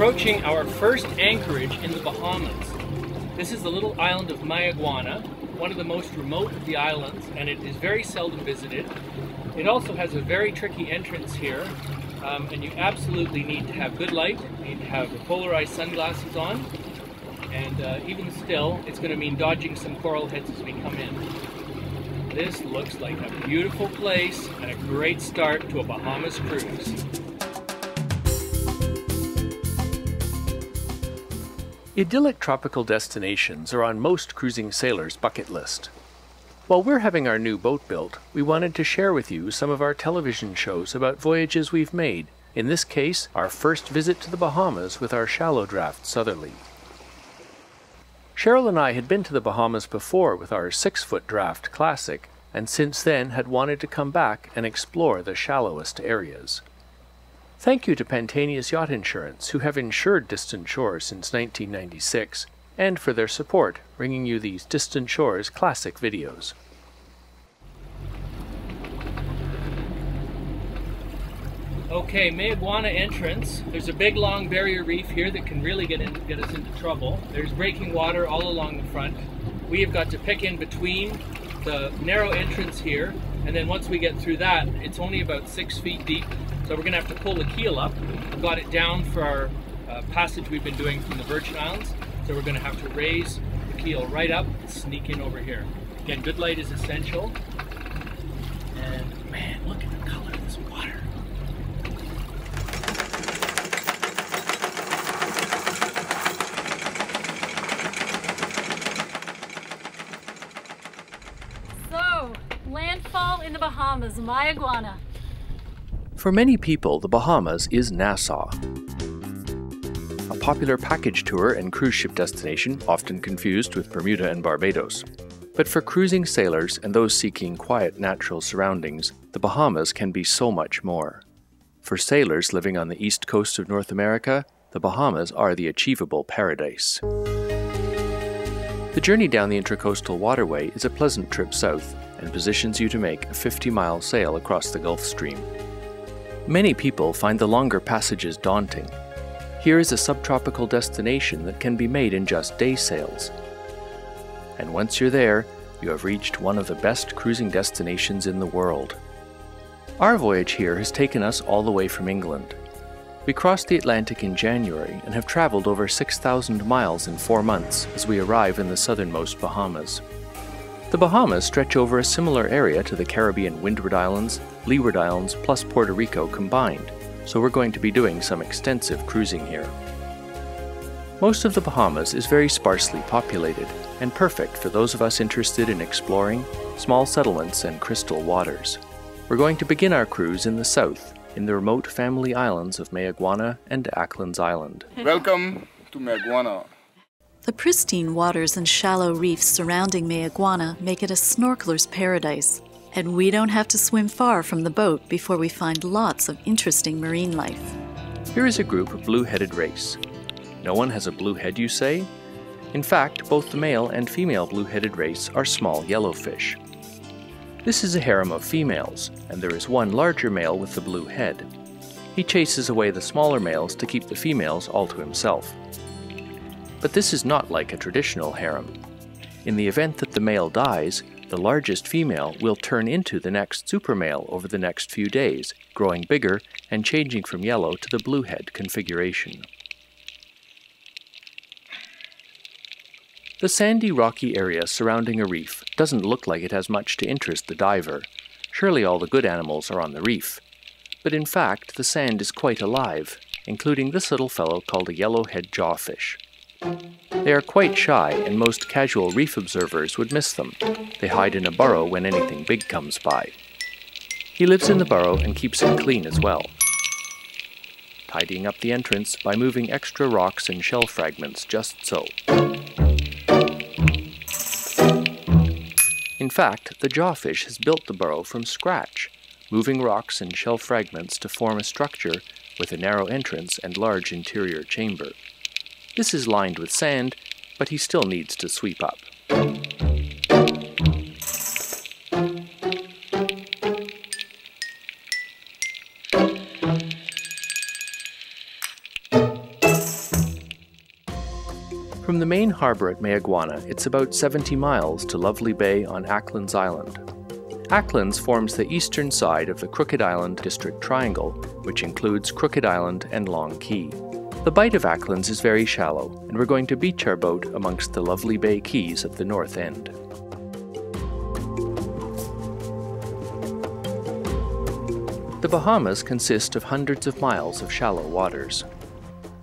approaching our first anchorage in the Bahamas. This is the little island of Mayaguana, one of the most remote of the islands, and it is very seldom visited. It also has a very tricky entrance here, and you absolutely need to have good light, you need to have polarized sunglasses on, and even still, it's going to mean dodging some coral heads as we come in. This looks like a beautiful place and a great start to a Bahamas cruise. Idyllic tropical destinations are on most cruising sailors' bucket list. While we're having our new boat built, we wanted to share with you some of our television shows about voyages we've made, in this case, our first visit to the Bahamas with our shallow draft Southerly. Cheryl and I had been to the Bahamas before with our 6-foot draft Classic, and since then had wanted to come back and explore the shallowest areas. Thank you to Pantaenius Yacht Insurance, who have insured Distant Shores since 1996, and for their support, bringing you these Distant Shores classic videos. Okay, Mayaguana entrance. There's a big long barrier reef here that can really get us into trouble. There's breaking water all along the front. We have got to pick in between the narrow entrance here, and then once we get through that, it's only about 6 feet deep. So we're going to have to pull the keel up. We've got it down for our passage we've been doing from the Virgin Islands. So we're going to have to raise the keel right up and sneak in over here. Again, good light is essential. And man, look at the color of this water. So, landfall in the Bahamas, Mayaguana. For many people, the Bahamas is Nassau, a popular package tour and cruise ship destination, often confused with Bermuda and Barbados. But for cruising sailors and those seeking quiet natural surroundings, the Bahamas can be so much more. For sailors living on the east coast of North America, the Bahamas are the achievable paradise. The journey down the Intracoastal Waterway is a pleasant trip south and positions you to make a 50-mile sail across the Gulf Stream. Many people find the longer passages daunting. Here is a subtropical destination that can be made in just day sails. And once you're there, you have reached one of the best cruising destinations in the world. Our voyage here has taken us all the way from England. We crossed the Atlantic in January and have traveled over 6,000 miles in 4 months as we arrive in the southernmost Bahamas. The Bahamas stretch over a similar area to the Caribbean Windward Islands, Leeward Islands, plus Puerto Rico combined, so we're going to be doing some extensive cruising here. Most of the Bahamas is very sparsely populated, and perfect for those of us interested in exploring small settlements and crystal waters. We're going to begin our cruise in the south, in the remote family islands of Mayaguana and Acklins Island. Welcome to Mayaguana. The pristine waters and shallow reefs surrounding Mayaguana make it a snorkeler's paradise, and we don't have to swim far from the boat before we find lots of interesting marine life. Here is a group of blue-headed race. No one has a blue head, you say? In fact, both the male and female blue-headed race are small yellowfish. This is a harem of females, and there is one larger male with the blue head. He chases away the smaller males to keep the females all to himself. But this is not like a traditional harem. In the event that the male dies, the largest female will turn into the next super male over the next few days, growing bigger and changing from yellow to the bluehead configuration. The sandy, rocky area surrounding a reef doesn't look like it has much to interest the diver. Surely all the good animals are on the reef. But in fact, the sand is quite alive, including this little fellow called a yellowhead jawfish. They are quite shy, and most casual reef observers would miss them. They hide in a burrow when anything big comes by. He lives in the burrow and keeps it clean as well, tidying up the entrance by moving extra rocks and shell fragments just so. In fact, the jawfish has built the burrow from scratch, moving rocks and shell fragments to form a structure with a narrow entrance and large interior chamber. This is lined with sand, but he still needs to sweep up. From the main harbor at Mayaguana, it's about 70 miles to Lovely Bay on Acklins Island. Acklins forms the eastern side of the Crooked Island District Triangle, which includes Crooked Island and Long Key. The Bight of Acklins is very shallow, and we're going to beach our boat amongst the Lovely Bay Keys at the north end. The Bahamas consist of hundreds of miles of shallow waters.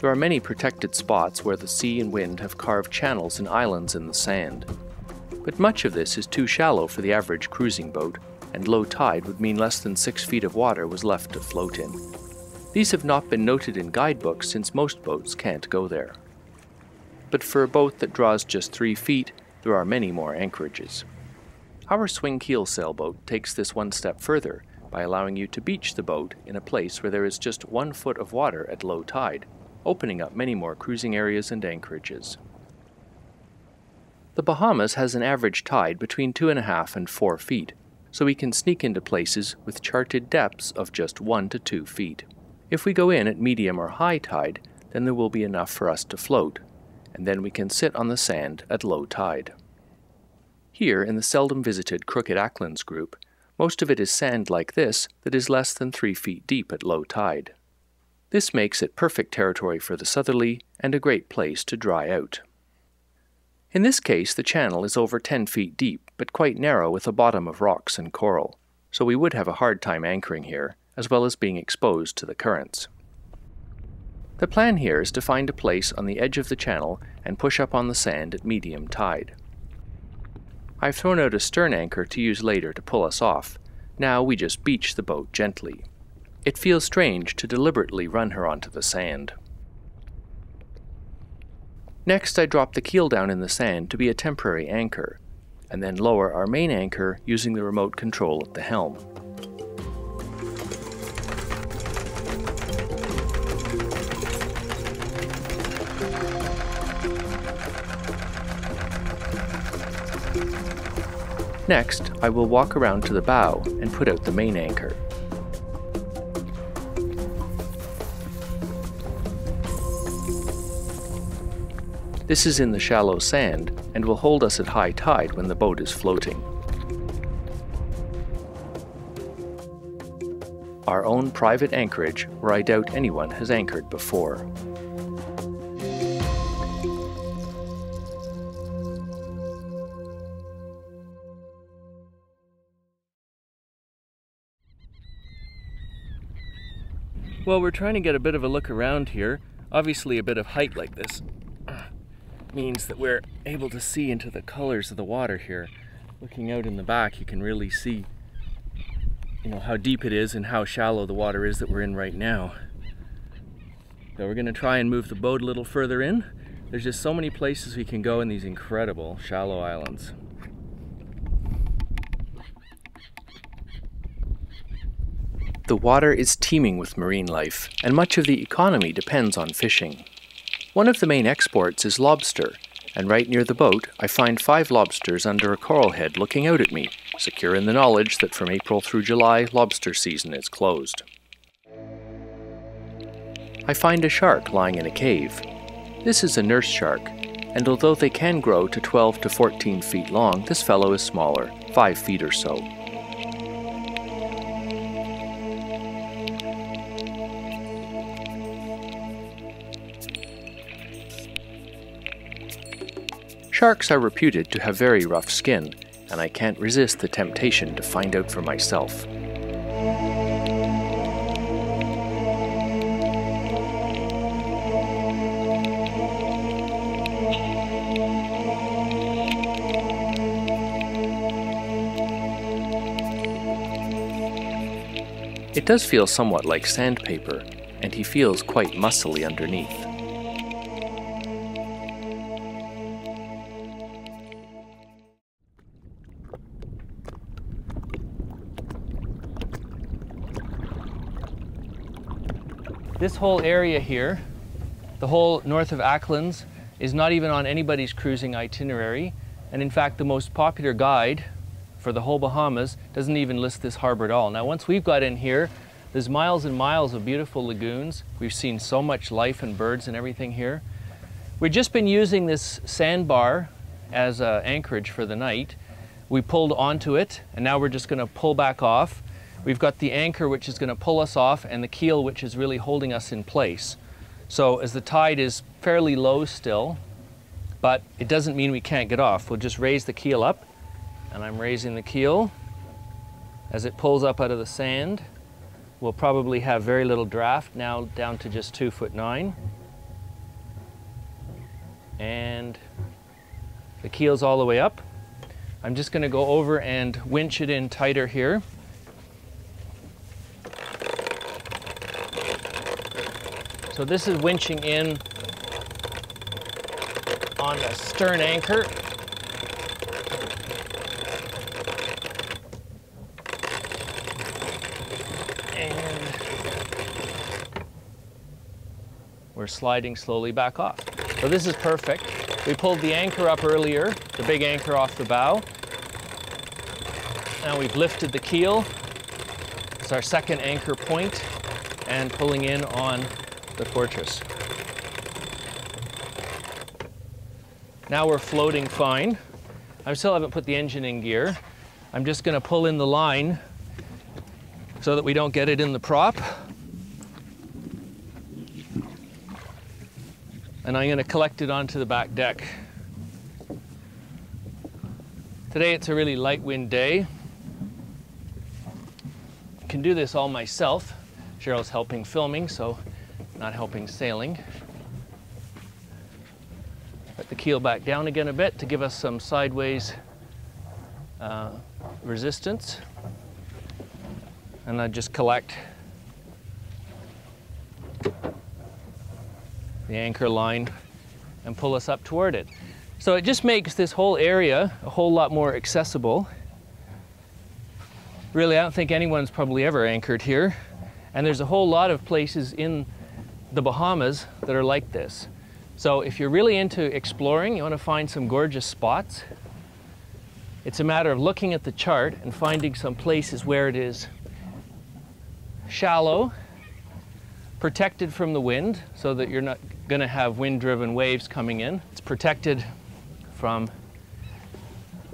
There are many protected spots where the sea and wind have carved channels and islands in the sand. But much of this is too shallow for the average cruising boat, and low tide would mean less than 6 feet of water was left to float in. These have not been noted in guidebooks since most boats can't go there. But for a boat that draws just 3 feet, there are many more anchorages. Our swing keel sailboat takes this one step further by allowing you to beach the boat in a place where there is just 1 foot of water at low tide, opening up many more cruising areas and anchorages. The Bahamas has an average tide between 2.5 and 4 feet, so we can sneak into places with charted depths of just 1 to 2 feet. If we go in at medium or high tide, then there will be enough for us to float, and then we can sit on the sand at low tide. Here in the seldom visited Crooked-Acklins group, most of it is sand like this that is less than 3 feet deep at low tide. This makes it perfect territory for the southerly and a great place to dry out. In this case, the channel is over 10 feet deep, but quite narrow with a bottom of rocks and coral, so we would have a hard time anchoring here, as well as being exposed to the currents. The plan here is to find a place on the edge of the channel and push up on the sand at medium tide. I've thrown out a stern anchor to use later to pull us off. Now we just beach the boat gently. It feels strange to deliberately run her onto the sand. Next, I drop the keel down in the sand to be a temporary anchor, and then lower our main anchor using the remote control at the helm. Next, I will walk around to the bow and put out the main anchor. This is in the shallow sand and will hold us at high tide when the boat is floating. Our own private anchorage where I doubt anyone has anchored before. Well, we're trying to get a bit of a look around here. Obviously a bit of height like this means that we're able to see into the colors of the water here. Looking out in the back, you can really see, you know, how deep it is and how shallow the water is that we're in right now. So we're gonna try and move the boat a little further in. There's just so many places we can go in these incredible shallow islands. The water is teeming with marine life, and much of the economy depends on fishing. One of the main exports is lobster, and right near the boat I find 5 lobsters under a coral head looking out at me, secure in the knowledge that from April through July lobster season is closed. I find a shark lying in a cave. This is a nurse shark, and although they can grow to 12 to 14 feet long, this fellow is smaller, 5 feet or so. Sharks are reputed to have very rough skin, and I can't resist the temptation to find out for myself. It does feel somewhat like sandpaper, and he feels quite muscly underneath. This whole area here, the whole north of Acklins, is not even on anybody's cruising itinerary, and in fact the most popular guide for the whole Bahamas doesn't even list this harbor at all. Now once we've got in here, there's miles and miles of beautiful lagoons. We've seen so much life and birds and everything here. We've just been using this sandbar as an anchorage for the night. We pulled onto it, and now we're just going to pull back off. We've got the anchor, which is going to pull us off, and the keel, which is really holding us in place. So as the tide is fairly low still, but it doesn't mean we can't get off. We'll just raise the keel up, and I'm raising the keel. As it pulls up out of the sand, we'll probably have very little draft, now down to just 2'9". And the keel's all the way up. I'm just going to go over and winch it in tighter here. So this is winching in on the stern anchor. And we're sliding slowly back off. So this is perfect. We pulled the anchor up earlier, the big anchor off the bow. Now we've lifted the keel. It's our second anchor point and pulling in on the fortress. Now we're floating fine. I still haven't put the engine in gear. I'm just going to pull in the line so that we don't get it in the prop. And I'm going to collect it onto the back deck. Today it's a really light wind day. I can do this all myself. Cheryl's helping filming, so not helping sailing. Put the keel back down again a bit to give us some sideways resistance. And I just collect the anchor line and pull us up toward it. So it just makes this whole area a whole lot more accessible. Really, I don't think anyone's probably ever anchored here. And there's a whole lot of places in the Bahamas that are like this. So if you're really into exploring, you want to find some gorgeous spots. It's a matter of looking at the chart and finding some places where it is shallow, protected from the wind so that you're not going to have wind-driven waves coming in. It's protected from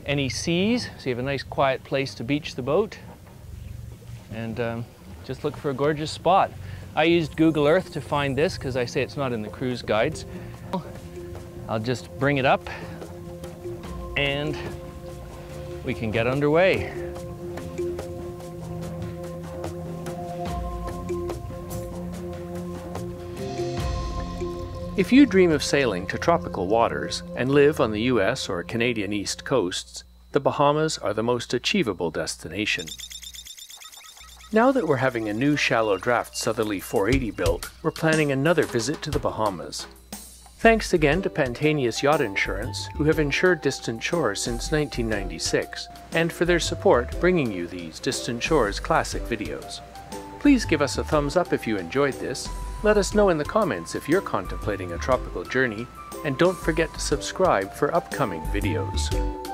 any seas, so you have a nice quiet place to beach the boat. And just look for a gorgeous spot. I used Google Earth to find this because I say it's not in the cruise guides. I'll just bring it up and we can get underway. If you dream of sailing to tropical waters and live on the US or Canadian East Coasts, the Bahamas are the most achievable destination. Now that we're having a new shallow draft Southerly 480 built, we're planning another visit to the Bahamas. Thanks again to Pantaenius Yacht Insurance, who have insured Distant Shores since 1996, and for their support bringing you these Distant Shores classic videos. Please give us a thumbs up if you enjoyed this. Let us know in the comments if you're contemplating a tropical journey, and don't forget to subscribe for upcoming videos.